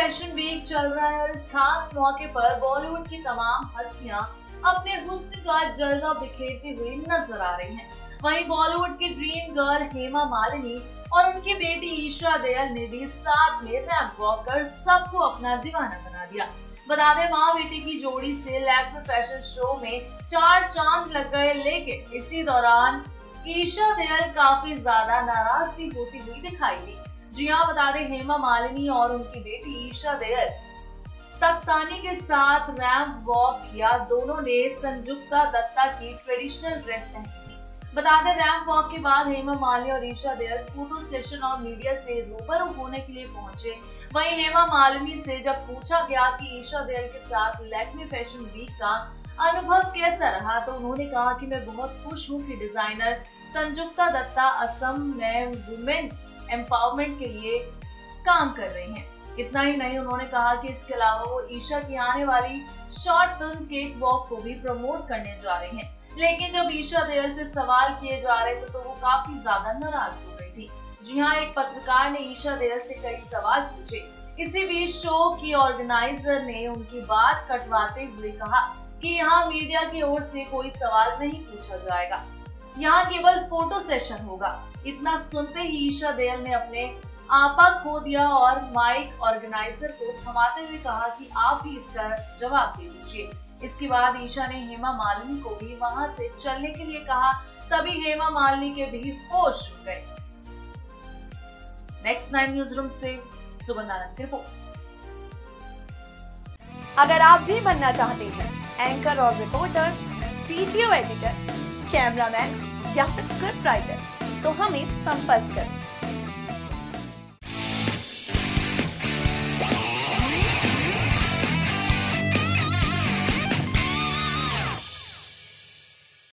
Fashion week चल रहा है और इस खास मौके पर बॉलीवुड की तमाम हस्तियां अपने हुस्न का जलवा बिखेरती हुई नजर आ रही हैं। वहीं बॉलीवुड की ड्रीम गर्ल हेमा मालिनी और उनकी बेटी ईशा देओल ने भी साथ में रैंप वॉक कर सबको अपना दीवाना बना दिया। बता दें, माँ बेटी की जोड़ी से लैक्मे फैशन शो में चार चांद लग गए, लेकिन इसी दौरान ईशा देओल काफी ज्यादा नाराज भी होती हुई दिखाई दी। जी हाँ, बता दें, हेमा मालिनी और उनकी बेटी ईशा देओल तख्तानी के साथ रैंप वॉक किया। दोनों ने संजुक्ता दत्ता की ट्रेडिशनल ड्रेस पहनी थी। बता दें, रैंप वॉक के बाद हेमा मालिनी और ईशा देओल फोटो सेशन और मीडिया से रूबरू होने के लिए पहुंचे। वहीं हेमा मालिनी से जब पूछा गया कि ईशा देओल के साथ लैक्मे फैशन वीक का अनुभव कैसा रहा, तो उन्होंने कहा कि मैं बहुत खुश हूँ कि डिजाइनर संजुक्ता दत्ता असम में वुमेन एम्पावरमेंट के लिए काम कर रही हैं। इतना ही नहीं, उन्होंने कहा कि इसके अलावा वो ईशा की आने वाली शॉर्ट फिल्म केक वॉक को भी प्रमोट करने जा रही हैं। लेकिन जब ईशा देओल से सवाल किए जा रहे थे तो वो काफी ज्यादा नाराज हो गई थी। जी हाँ, एक पत्रकार ने ईशा देओल से कई सवाल पूछे। इसी बीच शो की ऑर्गेनाइजर ने उनकी बात कटवाते हुए कहा कि यहाँ मीडिया की ओर से कोई सवाल नहीं पूछा जाएगा, यहाँ केवल फोटो सेशन होगा। इतना सुनते ही ईशा देओल ने अपने आपा खो दिया और माइक ऑर्गेनाइजर को थमाते हुए कहा कि आप ही इसका जवाब दे दीजिए। इसके बाद ईशा ने हेमा मालिनी को भी वहां से चलने के लिए कहा, तभी हेमा मालिनी के भी होश उड़ गए। नेक्स्ट 9 न्यूज रूम से सुगंधा आनंद की रिपोर्ट। अगर आप भी बनना चाहते हैं एंकर और रिपोर्टर, वीडियो एडिटर, कैमरामैन या फिर स्क्रिप्ट राइटर, तो हमें संपर्क करें।